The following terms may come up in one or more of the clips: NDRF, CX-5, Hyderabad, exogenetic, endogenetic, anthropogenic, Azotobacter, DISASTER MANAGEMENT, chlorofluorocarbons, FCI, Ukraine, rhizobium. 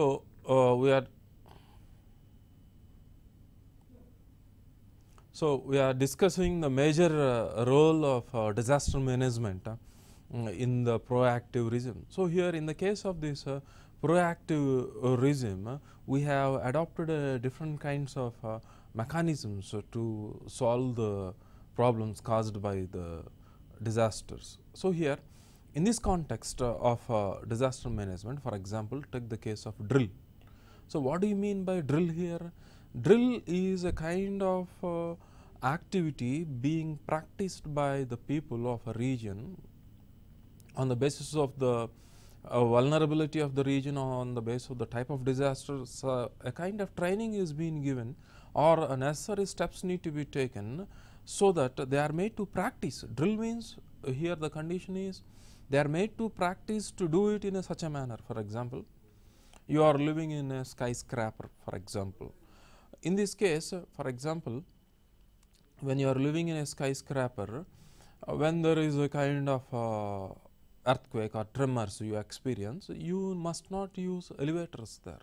So, we are discussing the major role of disaster management in the proactive regime. So, here in the case of this proactive regime, we have adopted different kinds of mechanisms to solve the problems caused by the disasters. So, here in this context of disaster management, for example, take the case of drill. So, what do you mean by drill here? Drill is a kind of activity being practiced by the people of a region on the basis of the vulnerability of the region, on the basis of the type of disasters. A kind of training is being given, or necessary steps need to be taken so that they are made to practice. Drill means here the condition is they are made to practice to do it in a such a manner. For example, you are living in a skyscraper, for example. In this case, for example, when you are living in a skyscraper, when there is a kind of earthquake or tremors you experience, you must not use elevators there.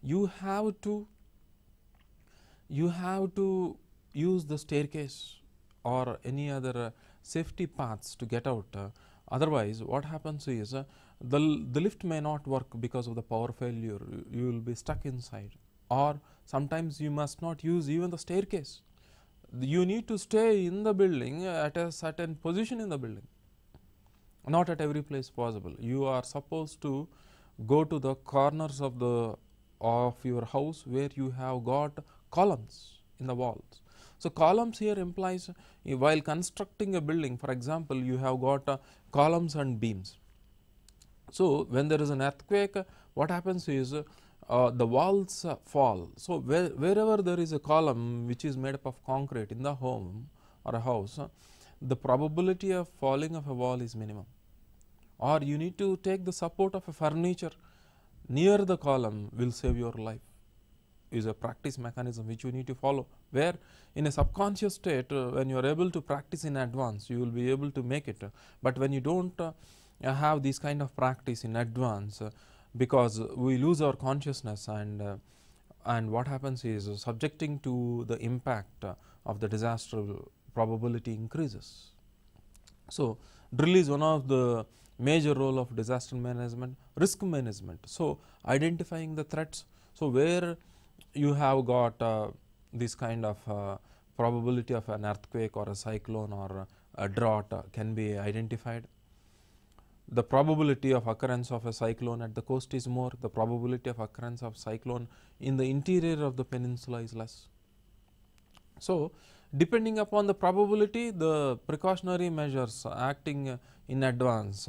You have to use the staircase or any other safety paths to get out. Otherwise, what happens is the lift may not work because of the power failure. You will be stuck inside. Or sometimes you must not use even the staircase. You need to stay in the building at a certain position in the building. Not at every place possible. You are supposed to go to the corners of your house where you have got columns in the walls. So, columns here implies while constructing a building, for example, you have got columns and beams. So, when there is an earthquake, what happens is the walls fall. So, wherever there is a column which is made up of concrete in the home or a house, the probability of falling of a wall is minimum. Or you need to take the support of a furniture near the column will save your life. Is a practice mechanism which you need to follow, where in a subconscious state when you are able to practice in advance, you will be able to make it. But when you do not have this kind of practice in advance, because we lose our consciousness, and what happens is subjecting to the impact of the disaster probability increases. So, drill is one of the major role of disaster management, risk management. So, identifying the threats. So, where you have got this kind of probability of an earthquake or a cyclone or a drought can be identified. The probability of occurrence of a cyclone at the coast is more, the probability of occurrence of cyclone in the interior of the peninsula is less. So, depending upon the probability, the precautionary measures acting in advance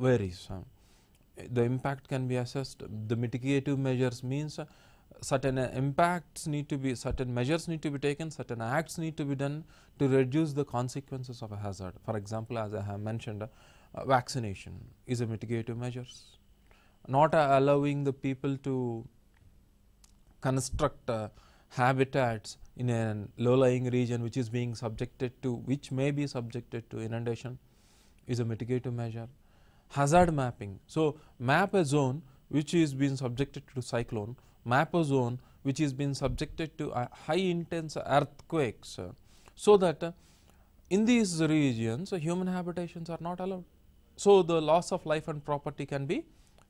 varies. The impact can be assessed. The mitigative measures means certain impacts need to be, certain measures need to be taken, certain acts need to be done to reduce the consequences of a hazard. For example, as I have mentioned, vaccination is a mitigative measure. Not allowing the people to construct habitats in a low-lying region which is being subjected to, which may be subjected to inundation, is a mitigative measure. Hazard mapping. So, map a zone which is being subjected to cyclone, map a zone which is being subjected to high intense earthquakes, so that in these regions human habitations are not allowed. So, the loss of life and property can be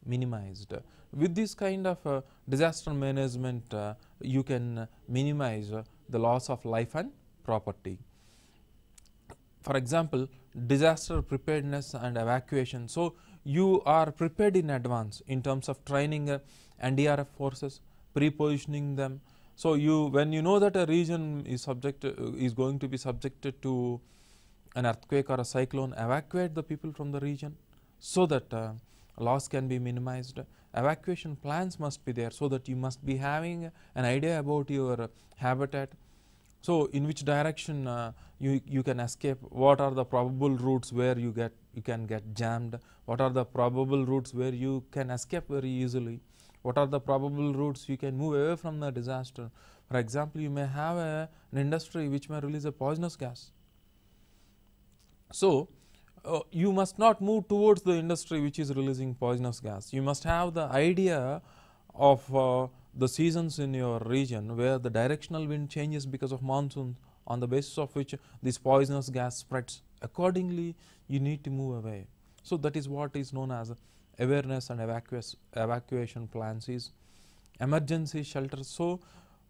minimized. With this kind of disaster management, you can minimize the loss of life and property. For example, disaster preparedness and evacuation. So, you are prepared in advance in terms of training NDRF forces, pre-positioning them. So, when you know that a region is going to be subjected to an earthquake or a cyclone, evacuate the people from the region so that loss can be minimized. Evacuation plans must be there, so that you must be having an idea about your habitat. So, in which direction you can escape, what are the probable routes where you can get jammed, what are the probable routes where you can escape very easily, what are the probable routes you can move away from the disaster. For example, you may have an industry which may release a poisonous gas. So, you must not move towards the industry which is releasing poisonous gas. You must have the idea of the seasons in your region where the directional wind changes because of monsoon, on the basis of which this poisonous gas spreads. Accordingly, you need to move away. So, that is what is known as awareness and evacuation plans, is emergency shelters. So,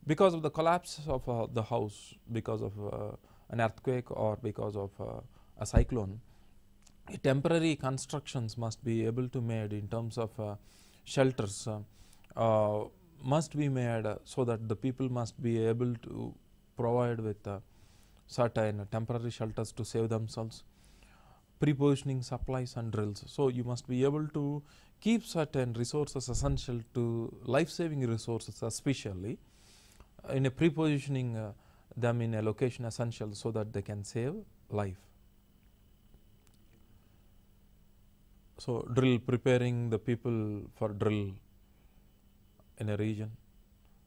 because of the collapse of the house, because of an earthquake or because of a cyclone, temporary constructions must be able to made in terms of shelters, must be made so that the people must be able to provide with certain temporary shelters to save themselves. Prepositioning supplies and drills. So, you must be able to keep certain resources essential to life saving resources, especially in a prepositioning them in a location essential so that they can save life. So, drill, preparing the people for drill in a region.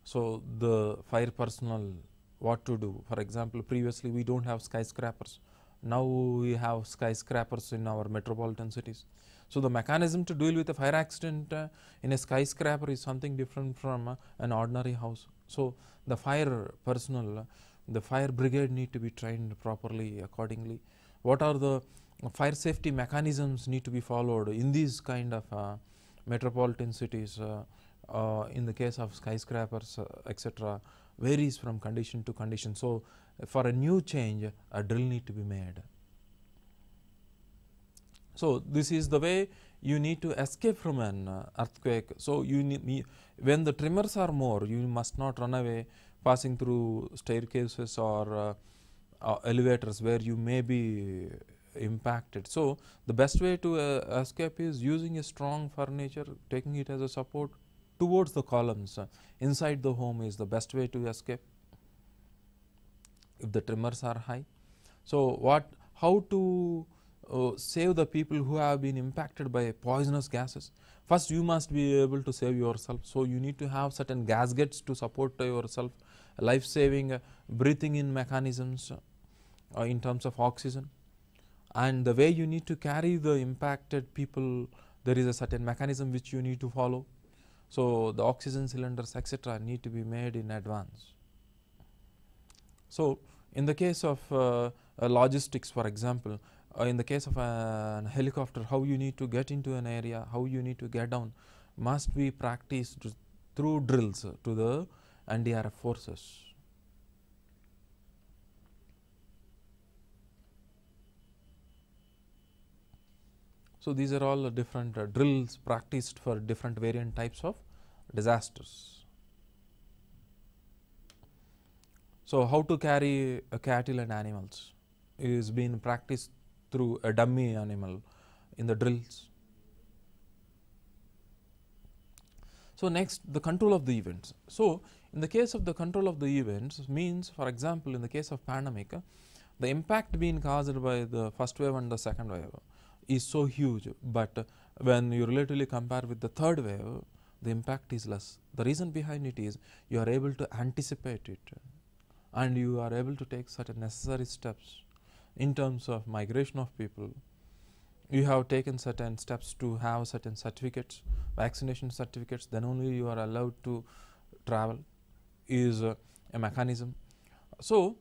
So, the fire personnel what to do. For example, previously we do not have skyscrapers. Now, we have skyscrapers in our metropolitan cities. So, the mechanism to deal with a fire accident in a skyscraper is something different from an ordinary house. So, the fire personnel, the fire brigade need to be trained properly accordingly. What are the fire safety mechanisms need to be followed in these kind of metropolitan cities, in the case of skyscrapers etc. varies from condition to condition. So, for a new change a drill need to be made. So, this is the way you need to escape from an earthquake. So, you need, when the tremors are more, you must not run away passing through staircases or elevators where you may be impacted. So, the best way to escape is using a strong furniture, taking it as a support towards the columns inside the home is the best way to escape if the tremors are high. So, how to save the people who have been impacted by poisonous gases? First, you must be able to save yourself. So, you need to have certain gaskets to support yourself, life saving breathing in mechanisms in terms of oxygen, and the way you need to carry the impacted people, there is a certain mechanism which you need to follow. So, the oxygen cylinders etc. need to be made in advance. So, in the case of logistics, for example, in the case of an helicopter, how you need to get into an area, how you need to get down must be practiced through drills to the NDRF forces. So, these are all different drills practiced for different variant types of disasters. So, how to carry cattle and animals is being practiced through a dummy animal in the drills. So, next, the control of the events. So, in the case of the control of the events means, for example, in the case of pandemic, the impact being caused by the first wave and the second wave is so huge, but when you relatively compare with the third wave, the impact is less. The reason behind it is you are able to anticipate it and you are able to take certain necessary steps in terms of migration of people. You have taken certain steps to have certain certificates, vaccination certificates, then only you are allowed to travel is a mechanism. So,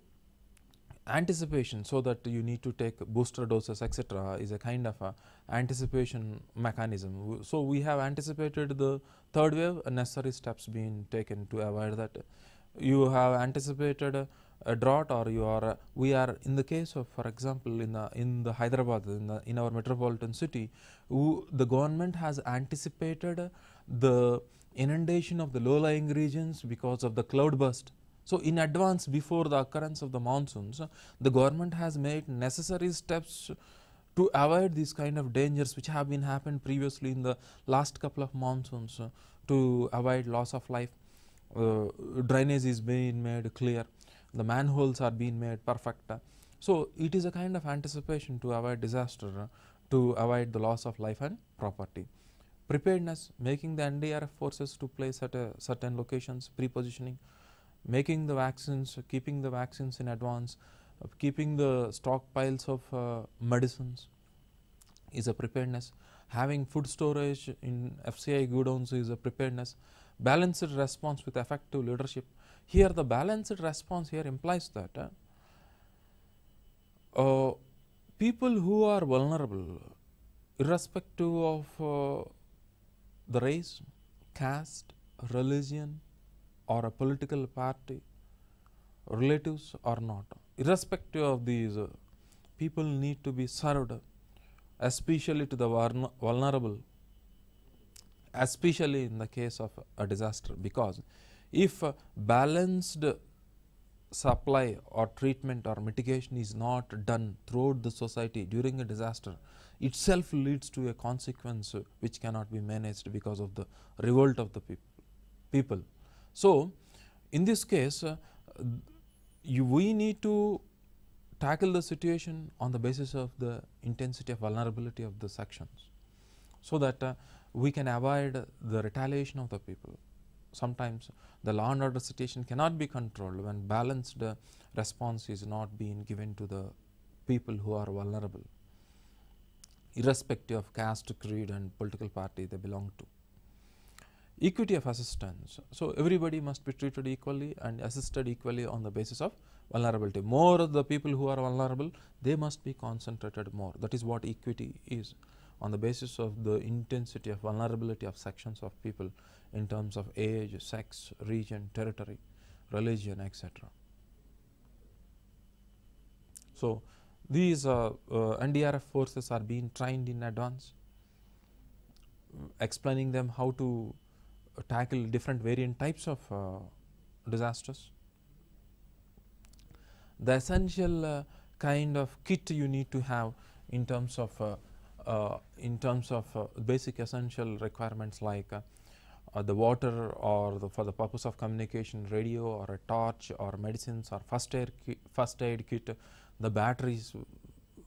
anticipation, so that you need to take booster doses etc. is a kind of a anticipation mechanism. So, we have anticipated the third wave, necessary steps being taken to avoid that. You have anticipated a drought, or you are we are in the case of, for example, in the Hyderabad, in our metropolitan city, the government has anticipated the inundation of the low-lying regions because of the cloud burst. So, in advance, before the occurrence of the monsoons, the government has made necessary steps to avoid these kind of dangers which have been happened previously in the last couple of monsoons, to avoid loss of life. Drainage is being made clear, the manholes are being made perfect. So, it is a kind of anticipation to avoid disaster, to avoid the loss of life and property. Preparedness, making the NDRF forces to place at certain locations, prepositioning, making the vaccines, keeping the vaccines in advance, keeping the stockpiles of medicines, is a preparedness, having food storage in FCI godowns is a preparedness, balanced response with effective leadership. Here the balanced response here implies that people who are vulnerable, irrespective of the race, caste, religion or a political party, relatives or not, irrespective of these, people need to be served, especially to the vulnerable, especially in the case of a disaster, because if balanced supply or treatment or mitigation is not done throughout the society during a disaster, itself leads to a consequence which cannot be managed because of the revolt of the people. So, in this case, we need to tackle the situation on the basis of the intensity of vulnerability of the sections, so that we can avoid the retaliation of the people. Sometimes the law and order situation cannot be controlled when balanced response is not being given to the people who are vulnerable, irrespective of caste, creed and political party they belong to. Equity of assistance. So, everybody must be treated equally and assisted equally on the basis of vulnerability. More the people who are vulnerable, they must be concentrated more. That is what equity is, on the basis of the intensity of vulnerability of sections of people in terms of age, sex, region, territory, religion, etc. So, these NDRF forces are being trained in advance, explaining them how to tackle different variant types of disasters. The essential kind of kit you need to have in terms of basic essential requirements like the water, or for the purpose of communication, radio or a torch or medicines or first aid kit, the batteries,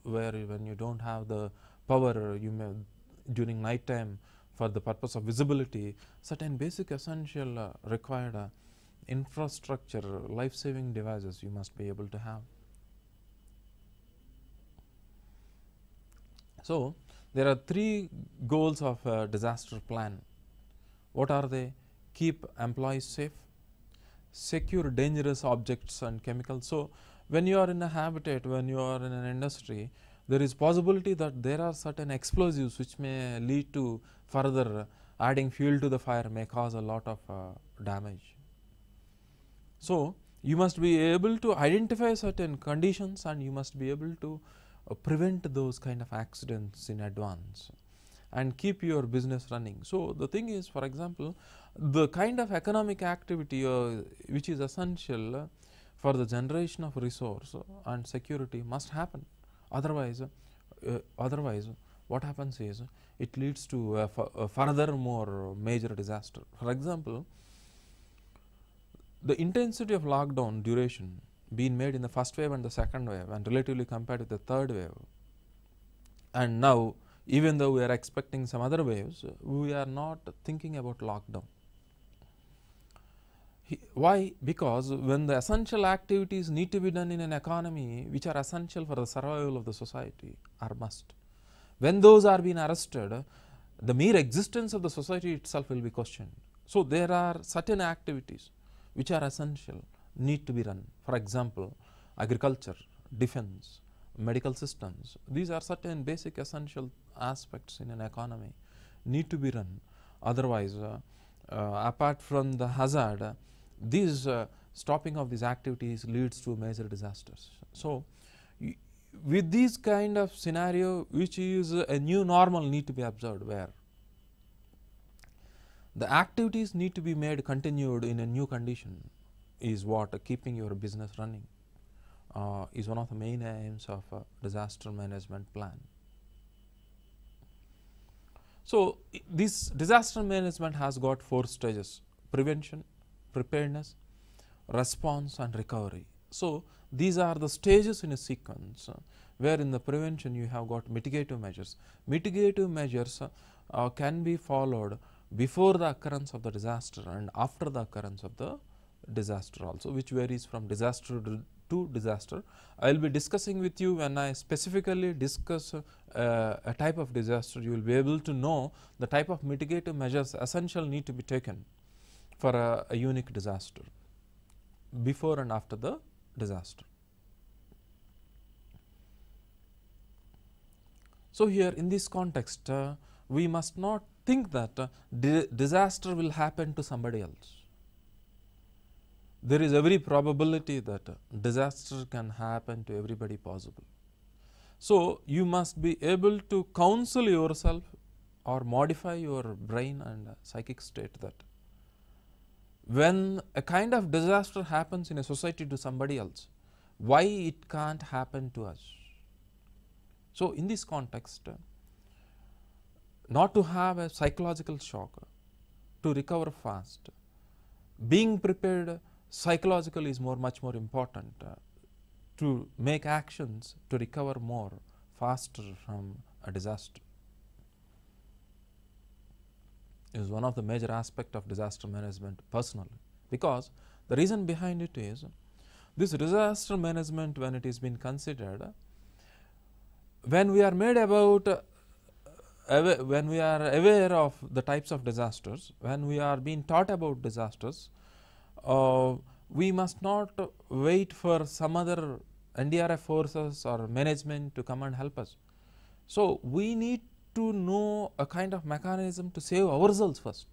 where when you don't have the power, you may during night time for the purpose of visibility, certain basic essential required infrastructure, life saving devices you must be able to have. So, there are three goals of a disaster plan. What are they? Keep employees safe, secure dangerous objects and chemicals. So, when you are in a habitat, when you are in an industry, there is possibility that there are certain explosives which may lead to further adding fuel to the fire, may cause a lot of damage. So, you must be able to identify certain conditions and you must be able to prevent those kind of accidents in advance and keep your business running. So, the thing is, for example, the kind of economic activity which is essential for the generation of resource and security must happen. Otherwise, what happens is it leads to a furthermore major disaster. For example, the intensity of lockdown duration being made in the first wave and the second wave, and relatively compared with the third wave, and now even though we are expecting some other waves, we are not thinking about lockdown. Why? Because when the essential activities need to be done in an economy which are essential for the survival of the society are must. When those are being arrested, the mere existence of the society itself will be questioned. So, there are certain activities which are essential need to be run. For example, agriculture, defense, medical systems, these are certain basic essential aspects in an economy need to be run. Otherwise, apart from the hazard, these stopping of these activities leads to major disasters. So, with this kind of scenario, which is a new normal, need to be observed, where the activities need to be made continued in a new condition is what keeping your business running is one of the main aims of a disaster management plan. So, this disaster management has got four stages: prevention, preparedness, response and recovery. So, these are the stages in a sequence, where in the prevention you have got mitigative measures. Mitigative measures can be followed before the occurrence of the disaster and after the occurrence of the disaster also, which varies from disaster to disaster. I will be discussing with you when I specifically discuss a type of disaster, you will be able to know the type of mitigative measures essential need to be taken for a unique disaster, before and after the disaster. So, here in this context we must not think that disaster will happen to somebody else. There is every probability that disaster can happen to everybody possible. So, you must be able to counsel yourself or modify your brain and psychic state that when a kind of disaster happens in a society to somebody else, why it can't happen to us. So, in this context, not to have a psychological shock, to recover fast, being prepared psychologically is much more important to make actions to recover more faster from a disaster. Is one of the major aspect of disaster management personally, because the reason behind it is this disaster management when it is been considered, when we are made about when we are aware of the types of disasters, when we are being taught about disasters, we must not wait for some other NDRF forces or management to come and help us. So, we need to know a kind of mechanism to save ourselves first,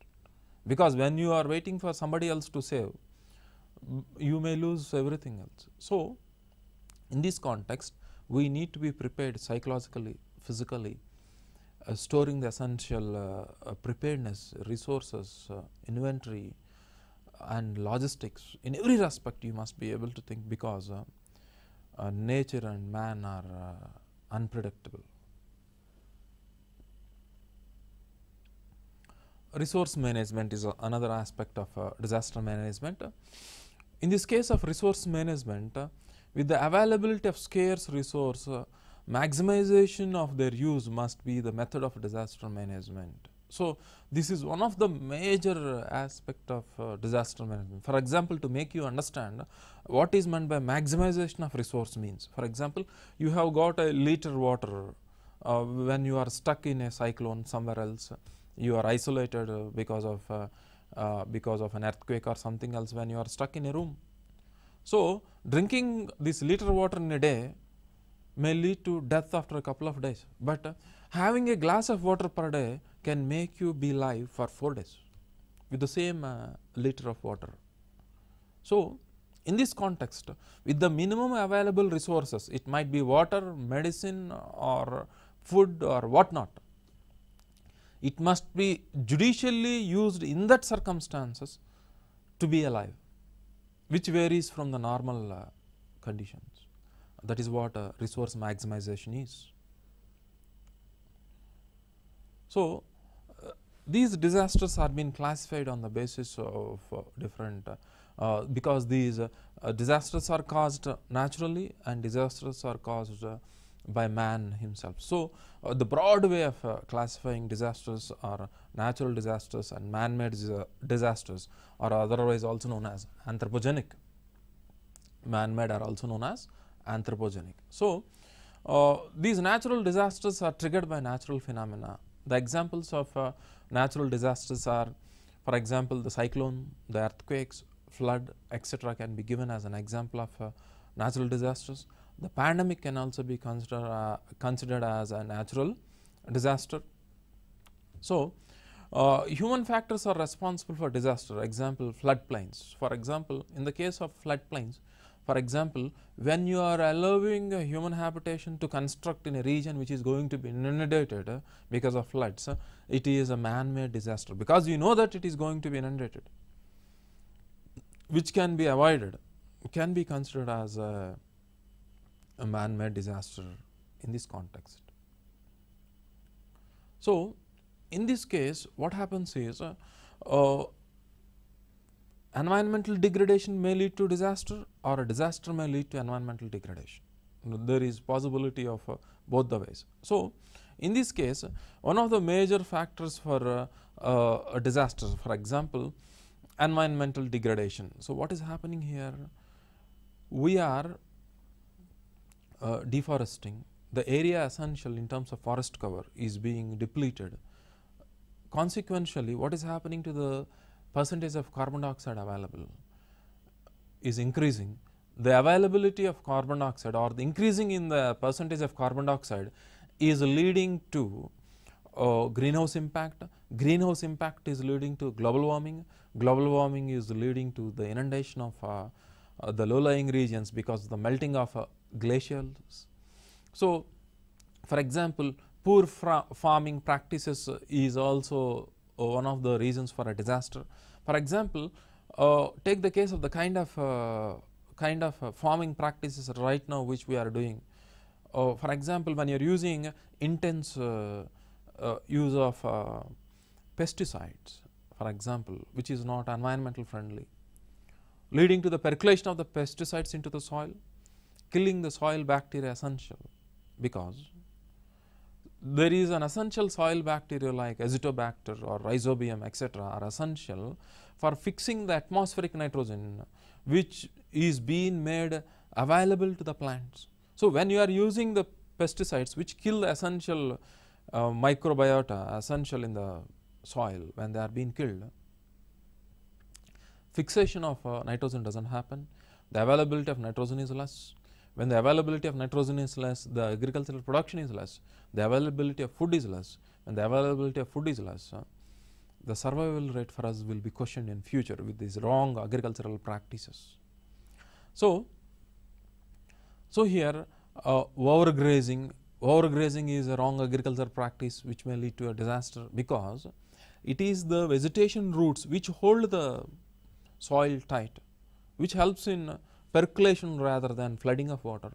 because when you are waiting for somebody else to save, you may lose everything else. So, in this context, we need to be prepared psychologically, physically, storing the essential preparedness, resources, inventory, and logistics. In every respect you must be able to think, because nature and man are unpredictable. Resource management is another aspect of disaster management. In this case of resource management, with the availability of scarce resource, maximization of their use must be the method of disaster management. So, this is one of the major aspect of disaster management. For example, to make you understand what is meant by maximization of resource means. For example, you have got a liter water when you are stuck in a cyclone somewhere else, you are isolated because of an earthquake or something else when you are stuck in a room. So, drinking this liter water in a day may lead to death after a couple of days, but having a glass of water per day can make you be alive for 4 days with the same liter of water. So, in this context, with the minimum available resources, it might be water, medicine or food or what not, it must be judicially used in that circumstances to be alive, which varies from the normal conditions. That is what resource maximization is. So, these disasters are being classified on the basis of different because these disasters are caused naturally and disasters are caused by man himself. So, the broad way of classifying disasters are natural disasters and man-made disasters, or otherwise also known as anthropogenic. Man-made are also known as anthropogenic. So, these natural disasters are triggered by natural phenomena. The examples of natural disasters are, for example, the cyclone, the earthquakes, flood, etc. can be given as an example of natural disasters. The pandemic can also be considered as a natural disaster. So, human factors are responsible for disaster. Example, floodplains. For example, in the case of floodplains, for example, when you are allowing a human habitation to construct in a region which is going to be inundated because of floods, it is a man-made disaster, because you know that it is going to be inundated, which can be avoided, can be considered as a man-made disaster in this context. So, in this case, what happens is environmental degradation may lead to disaster, or a disaster may lead to environmental degradation. There is possibility of both the ways. So, in this case, one of the major factors for a disaster, for example, environmental degradation. So, what is happening here? We are deforesting, the area essential in terms of forest cover is being depleted. Consequentially, what is happening to the percentage of carbon dioxide available is increasing. The availability of carbon dioxide or the increasing in the percentage of carbon dioxide is leading to greenhouse impact. Greenhouse impact is leading to global warming. Global warming is leading to the inundation of the low-lying regions because of the melting of glaciers. So, for example, poor farming practices is also one of the reasons for a disaster. For example, take the case of the kind of farming practices right now which we are doing. For example, when you are using intense use of pesticides, for example, which is not environmental friendly, leading to the percolation of the pesticides into the soil, killing the soil bacteria essential, because there is an essential soil bacteria like Azotobacter or rhizobium, etc., are essential for fixing the atmospheric nitrogen which is being made available to the plants. So, when you are using the pesticides which kill the essential microbiota essential in the soil, when they are being killed, fixation of nitrogen does not happen, the availability of nitrogen is less. When the availability of nitrogen is less, the agricultural production is less, the availability of food is less, and the availability of food is less, the survival rate for us will be questioned in future with these wrong agricultural practices. So here overgrazing is a wrong agricultural practice which may lead to a disaster, because it is the vegetation roots which hold the soil tight, which helps in percolation rather than flooding of water,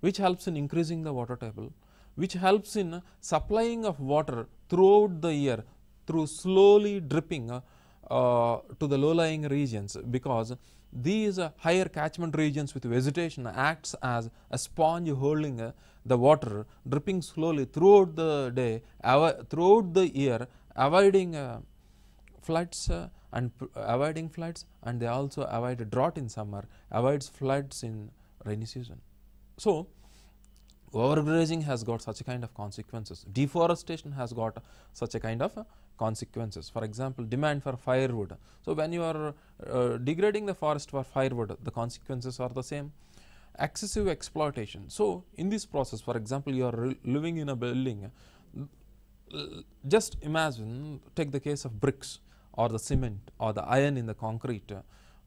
which helps in increasing the water table, which helps in supplying of water throughout the year through slowly dripping to the low-lying regions, because these higher catchment regions with vegetation acts as a sponge holding the water dripping slowly throughout the day, throughout the year, avoiding floods and they also avoid drought in summer, avoids floods in rainy season. So, overgrazing has got such a kind of consequences, deforestation has got such a kind of consequences. For example, demand for firewood. So, when you are degrading the forest for firewood, the consequences are the same. Excessive exploitation. So, in this process, for example, you are living in a building, just imagine, take the case of bricks, or the cement, or the iron in the concrete,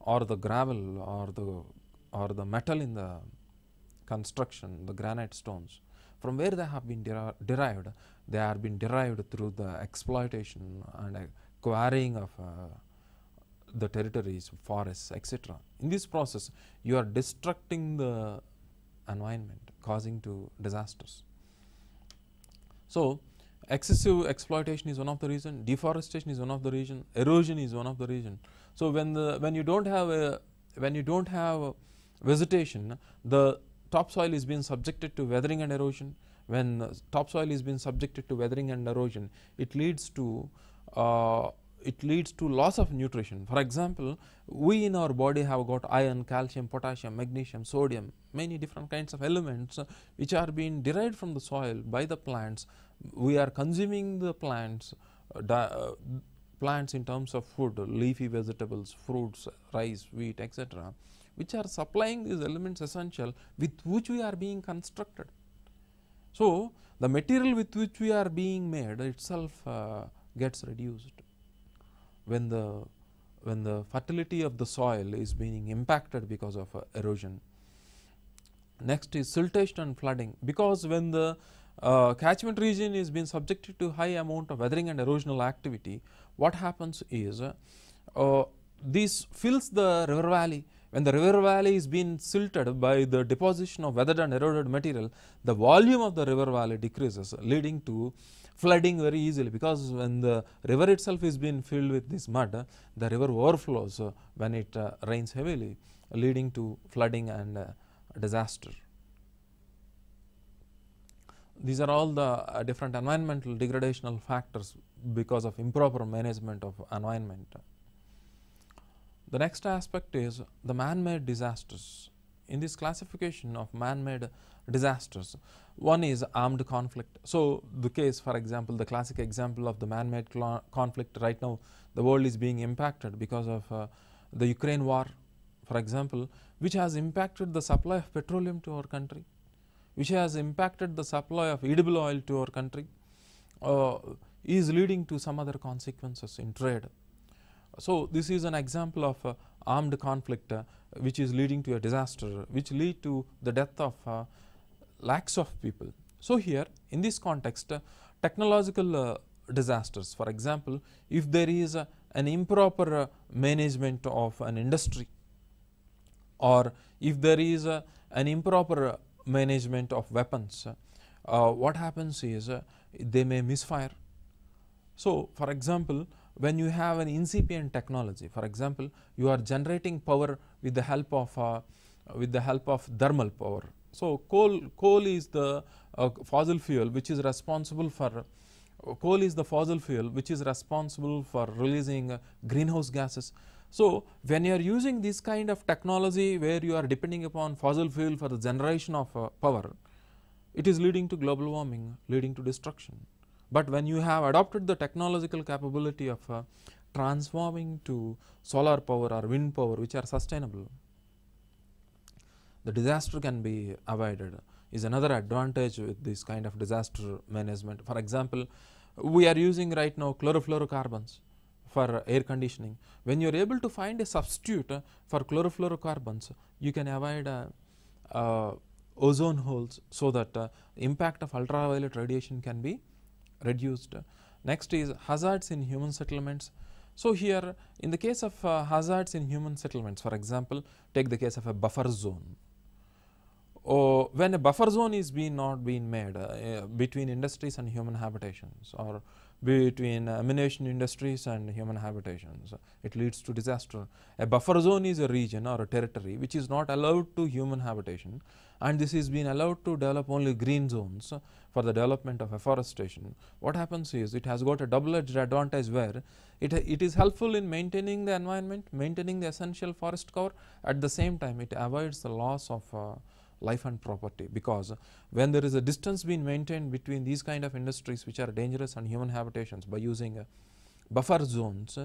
or the gravel, or the metal in the construction, the granite stones. From where they have been derived? They have been derived through the exploitation and quarrying of the territories, forests, etc. In this process, you are destructing the environment, causing to disasters. So, excessive exploitation is one of the reason, deforestation is one of the reason, erosion is one of the reason. So when you don't have vegetation, the topsoil is being subjected to weathering and erosion. When topsoil is being subjected to weathering and erosion, it leads to loss of nutrition. For example, we in our body have got iron, calcium, potassium, magnesium, sodium, many different kinds of elements which are being derived from the soil by the plants. We are consuming the plants in terms of food, leafy vegetables, fruits, rice, wheat, etc., which are supplying these elements essential with which we are being constructed. So, the material with which we are being made itself gets reduced. When the fertility of the soil is being impacted because of erosion. Next is siltation and flooding, because when the catchment region is being subjected to high amount of weathering and erosional activity, what happens is this fills the river valley. When the river valley is being silted by the deposition of weathered and eroded material, the volume of the river valley decreases, leading to flooding very easily, because when the river itself is being filled with this mud, the river overflows when it rains heavily, leading to flooding and disaster. These are all the different environmental degradational factors because of improper management of environment. The next aspect is the man-made disasters, in this classification of man-made disasters. One is armed conflict. So the case, for example, the classic example of the man-made conflict right now, the world is being impacted because of the Ukraine war, for example, which has impacted the supply of petroleum to our country, which has impacted the supply of edible oil to our country, is leading to some other consequences in trade. So this is an example of armed conflict which is leading to a disaster, which lead to the death of lakhs of people. So here in this context, technological disasters, for example, if there is an improper management of an industry, or if there is an improper management of weapons, what happens is they may misfire. So for example, when you have an incipient technology, for example, you are generating power with the help of thermal power. So coal is the fossil fuel which is responsible for releasing greenhouse gases. So when you are using this kind of technology where you are depending upon fossil fuel for the generation of power, it is leading to global warming, leading to destruction. But when you have adopted the technological capability of transforming to solar power or wind power, which are sustainable, the disaster can be avoided. Is another advantage with this kind of disaster management. For example, we are using right now chlorofluorocarbons for air conditioning. When you are able to find a substitute for chlorofluorocarbons, you can avoid ozone holes, so that impact of ultraviolet radiation can be reduced. Next is hazards in human settlements. So here in the case of hazards in human settlements, for example, take the case of a buffer zone. Or when a buffer zone is not being made between industries and human habitations, or between ammunition industries and human habitations, it leads to disaster. A buffer zone is a region or a territory which is not allowed to human habitation, and this is being allowed to develop only green zones for the development of afforestation. What happens is it has got a double-edged advantage, where it is helpful in maintaining the environment, maintaining the essential forest cover. At the same time, it avoids the loss of life and property, because when there is a distance being maintained between these kind of industries which are dangerous and human habitations, by using buffer zones,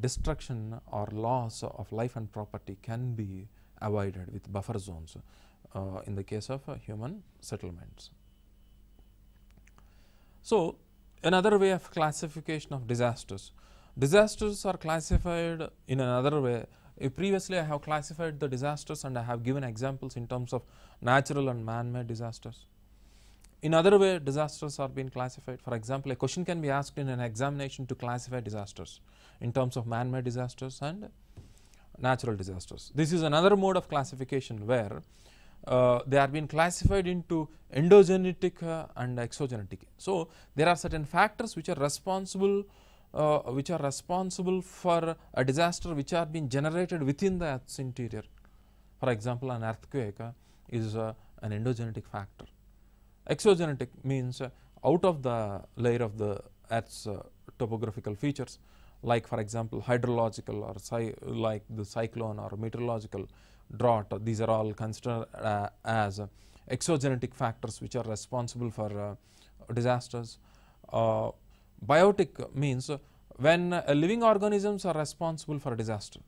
destruction or loss of life and property can be avoided with buffer zones in the case of human settlements. So another way of classification of disasters. Disasters are classified in another way. Previously I have classified the disasters and I have given examples in terms of natural and man-made disasters. In other way, disasters are being classified. For example, a question can be asked in an examination to classify disasters in terms of man-made disasters and natural disasters. This is another mode of classification, where they are being classified into endogenetic and exogenetic. So there are certain factors which are responsible for a disaster, which are being generated within the Earth's interior. For example, an earthquake is an endogenetic factor. Exogenetic means out of the layer of the Earth's topographical features, like for example hydrological, or like the cyclone, or meteorological drought. These are all considered as exogenetic factors which are responsible for disasters. Biotic means when living organisms are responsible for disaster.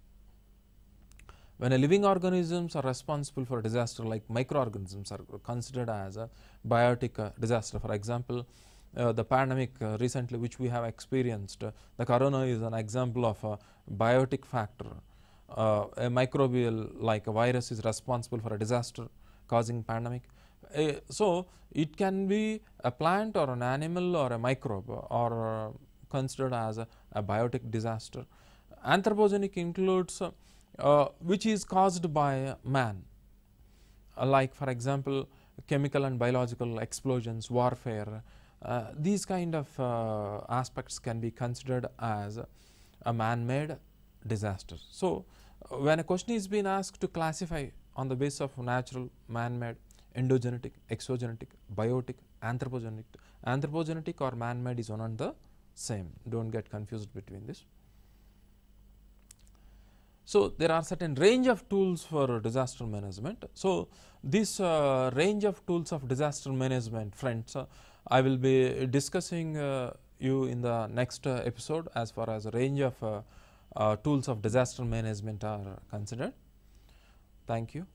When living organisms are responsible for disaster, like microorganisms, are considered as a biotic disaster. For example, the pandemic recently which we have experienced, the corona is an example of a biotic factor. A microbial, like a virus, is responsible for a disaster causing pandemic. So it can be a plant or an animal or a microbe, or considered as a biotic disaster. Anthropogenic includes which is caused by man, like for example chemical and biological explosions, warfare. These kind of aspects can be considered as a man-made disaster. So when a question is being asked to classify on the basis of natural, man-made, endogenetic, exogenetic, biotic, anthropogenic. Anthropogenic or man-made is one and the same. Don't get confused between this. So, there are certain range of tools for disaster management. So, this range of tools of disaster management, friends, I will be discussing you in the next episode as far as range of tools of disaster management are considered. Thank you.